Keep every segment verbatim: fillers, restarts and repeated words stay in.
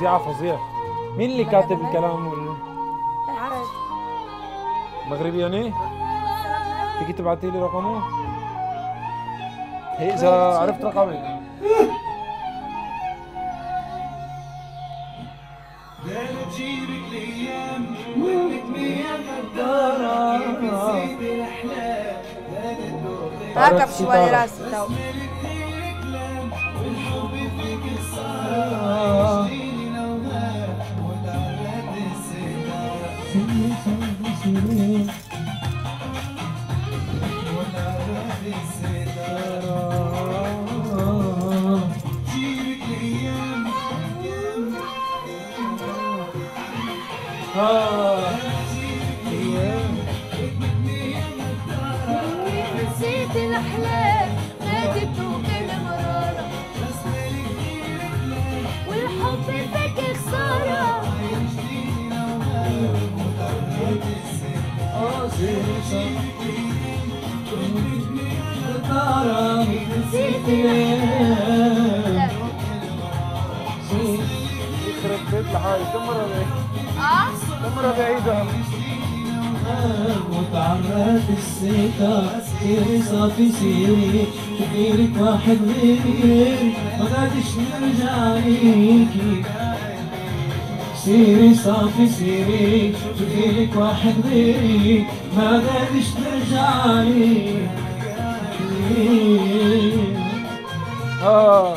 فظيعه فظيعه. مين اللي كاتب الكلام ولا؟ العرب مغربي يعني؟ تيجي تبعتي لي رقمه؟ هي إذا عرفت رقمي. ركب شوي راسي تو. سيري صافي سيري جبتيلك واحد غيري ما غاديش ترجعلي. اه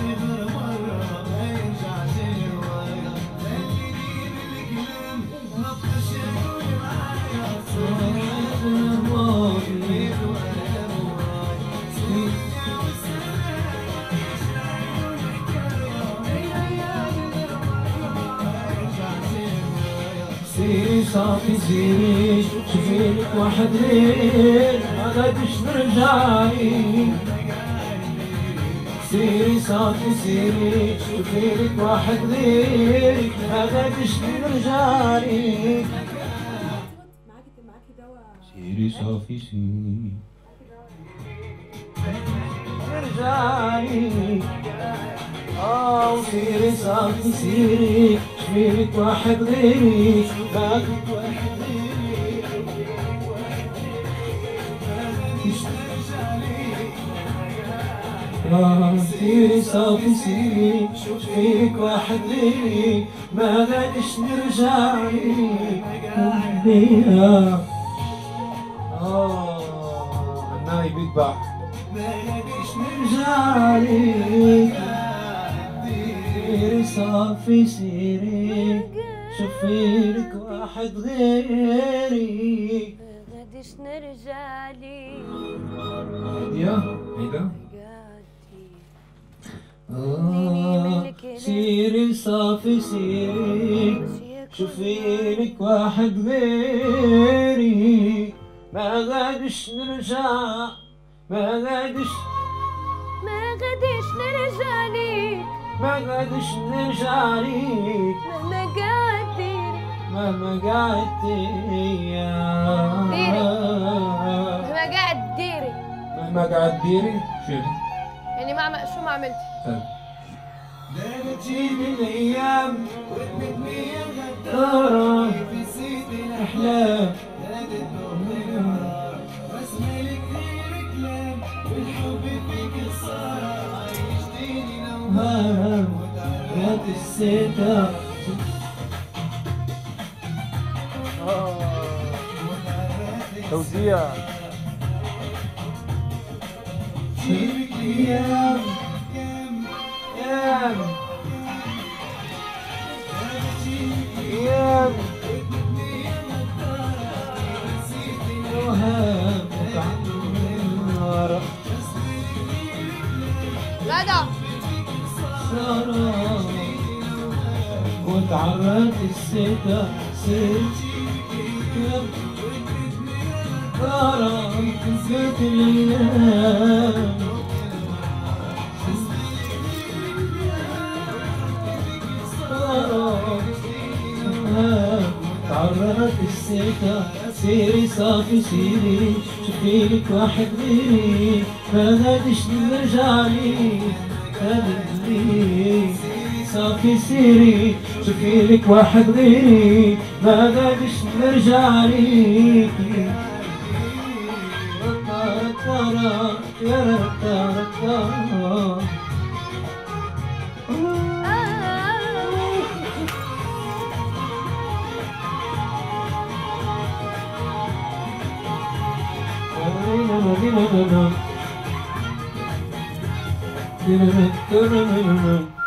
سيري صافي سيري شوفيلك واحد غير ما غاديش ترجعلي. سيري صافي سيري شوفيلك واحد غير ما غاديش ترجعلي. سيري صافي سيري ترجعلي. اه سيري صافي سيري شوفيلك واحد غيري ما سيري صافي سيري شوفيلك واحد غيري ما غاديش نرجعلي. اه غناي بيتباع ما غاديش نرجعلي. سيري صافي سيري شوفيلك واحد غيري ما غاديش نرجعلي. هادية هيدا آه. سيري صافي سيري شوفيلك واحد غيري ما غاديش نرجع ما غاديش ما غاديش نرجع ليك ما غاديش نرجع ليك مهما قعدتي مهما قعدتي مهما قعدت ديري مهما قعدت ديري شيلي يعني ما شو ما عملتي؟ لا تجيني الايام وتمدني الغداره نسيت الاحلام نادت بغرار رسمي لك غير كلام والحب فيك خساره عايشتيني نوهار وتعرفت الستار توزيع. يام يام يام وهاب غدا عمات الستة ستي كتاب كرم كسات الأيام تعرفت الستة سيري صافي سيري شوفيلك واحد غيري ما غاديش نرجع ليك غادي صافي سيري شوفيلك واحد غيري ما غاديش نرجع ليك طارا يا طارا Did it, did it, did it.